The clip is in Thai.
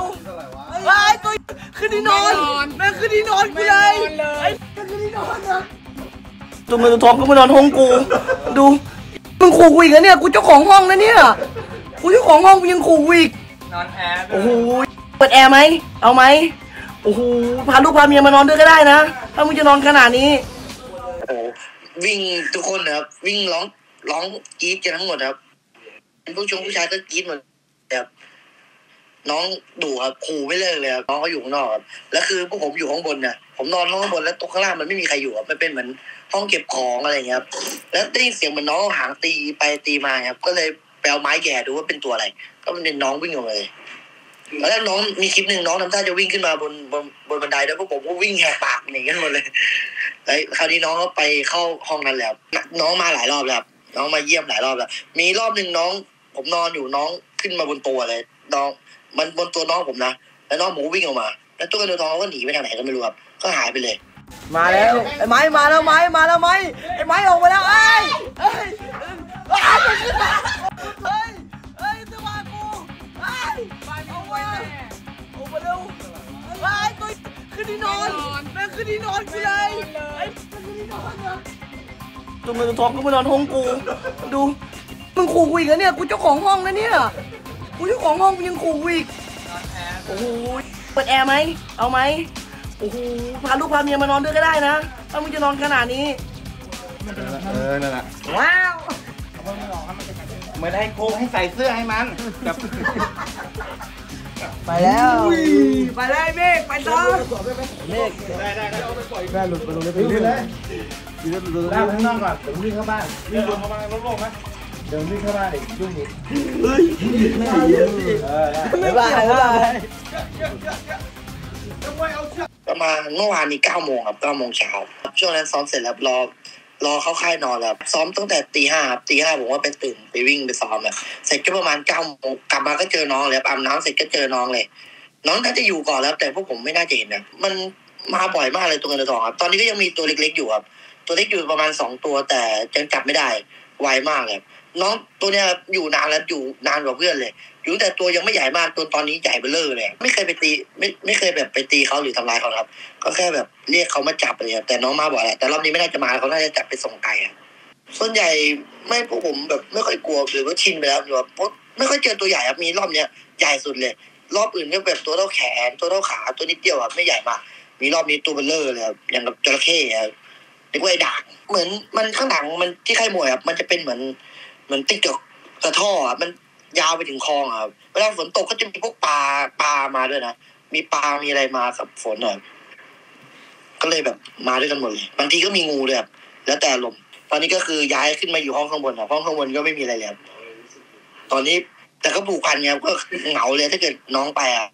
วไอ้ตัวขึ้นที่นอนแม่ขึ้นที่นอนกูเลยไอ้ขึ้นที่นอนนะตัวเงินตัวทองก็มานอนห้องกูดูมึงขู่กูอีกแล้วเนี่ยกูเจ้าของห้องนะเนี่ยกูเจ้าของห้องกูยังขู่กูอีกนอนแอร์โอ้โหเปิดแอร์ไหมเอาไหมโอ้โหพาลูกพาเมียมานอนด้วยก็ได้นะถ้ามึงจะนอนขนาดนี้วิ่งทุกคนนะครับวิ่งร้องกรี๊ดกันทั้งหมดครับผู้ชายก็กรี๊ดหมดแบบน้องดุครับขู่ไม่เลิกเลยครับน้องเขาอยู่ข้างนอกครับแล้วคือพวกผมอยู่ข้างบนเนี่ยผมนอนห้องข้างบนแล้วตรงข้างล่างมันไม่มีใครอยู่ครับมันเป็นเหมือนห้องเก็บของอะไรเงี้ยครับแล้วได้ยินเสียงเหมือนน้องหางตีไปตีมาครับก็เลยแปลไม้แย่ดูว่าเป็นตัวอะไรก็มันเป็นน้องวิ่งออกมาเลยแล้วน้องมีคลิปหนึ่งน้องทำท่าจะวิ่งขึ้นมาบนบันไดแล้วพวกผมก็วิ่งแหกปากหนีกันหมดเลยไอ้คราวนี้น้องก็ไปเข้าห้องนั้นแล้วน้องมาหลายรอบแล้วน้องมาเยี่ยมหลายรอบแล้วมีรอบหนึ่งน้องผมนอนอยู่น้องขึ้นมาบนตัวเลยน้องมันบนตัวน้องผมนะแล้วน้องหมูวิ่งออกมาแล้วตัวกระโดดน้องก็หนีไปทางไหนก็ไม่รู้ครับก็หายไปเลยมาแล้วไอ้ไม้มาแล้วไม้มาแล้วไม้ไอ้ไม้ออกมาแล้วไอ้ขึ้นที่นอนแม่ขึ้นที่นอนกูเลยไอ้ขึ้นที่นอนนะตัวเงินตัวทองก็มานอนห้องกูดูมึงขู่กูอีกแล้วเนี่ยกูเจ้าของห้องนะเนี่ยกูเจ้าของห้องกูยังขู่กูอีกโอ้โหเปิดแอร์ไหมเอาไหมโอ้โหพาลูกพาเมียมานอนด้วยก็ได้นะถ้ามึงจะนอนขนาดนี้นั่นแหละว้าวไม่ได้โกงให้ใส่เสื้อให้มันไปแล้วไปได้เมฆไปต่อเมฆได้เอาไปปล่อยแม่หลุดไปลงเลยไปเรื่อยเลยได้ไปข้างนอกก่อนเดี๋ยววิ่งเข้าบ้านวิ่งลงเข้าบ้านลดลงไหมเดี๋ยววิ่งเข้าบ้านอีกช่วงนี้เฮ้ยไม่ได้ประมาณเมื่อวานนี้9 โมงครับ9 โมงเช้าช่วงนั้นซ้อมเสร็จแล้วรอเข้าค่ายนอนแล้วซ้อมตั้งแต่ตี 5ครับตี 5ผมว่าไปตื่นไปวิ่งไปซ้อมแบบเสร็จก็ประมาณ9 โมงกลับมาก็เจอน้องเลยอาบน้ำเสร็จก็เจอน้องเลยน้องน่าจะอยู่ก่อนแล้วแต่พวกผมไม่น่าจะเห็นนะมันมาบ่อยมากเลยตัวเงินตัวทองครับตอนนี้ก็ยังมีตัวเล็กๆอยู่ครับตัวเล็กอยู่ประมาณ2 ตัวแต่ยังจับไม่ได้ไวมากเลยน้องตัวเนี้ยอยู่นานแล้วอยู่นานกว่าเพื่อนเลยอยู่แต่ตัวยังไม่ใหญ่มากตัวตอนนี้ใหญ่เบ้อเร่อเลยไม่เคยไปตีไม่เคยแบบไปตีเขาหรือทำลายเขาครับก็แค่แบบเรียกเขามาจับอะไรแต่น้องมาบ่อยแหละแต่รอบนี้ไม่น่าจะมาเขาน่าจะจับไปส่งไกลอ่ะส่วนใหญ่ไม่พวกผมแบบไม่ค่อยกลัวหรือว่าชินไปแล้วอยู่แบบไม่ค่อยเจอตัวใหญ่ครับมีรอบเนี้ยใหญ่สุดเลยรอบอื่นก็แบบตัวเท่าแขนตัวเท่าขาตัวนิดเดียวแบบไม่ใหญ่มากมีรอบนี้ตัวเบ้อเร่อเลยครับอย่างกับจระเข้ครับเรียกว่าไอ้ด่างเหมือนมันข้างหลังมันที่ค่ายมวยครับมันจะเป็นเหมือนติ๊กกระท่อครับมันยาวไปถึงคลองครับเวลาฝนตกก็จะมีพวกปลามาด้วยนะมีปลามีอะไรมากับฝนหน่อยก็เลยแบบมาด้วยกันหมดเลยบางทีก็มีงูด้วยครับแล้วแต่ลมตอนนี้ก็คือย้ายขึ้นมาอยู่ห้องข้างบนครับห้องข้างบนก็ไม่มีอะไรแล้วตอนนี้แต่ก็ผูกพันเนี่ยก็เหงาเลยถ้าเกิดน้องไปอ่ะ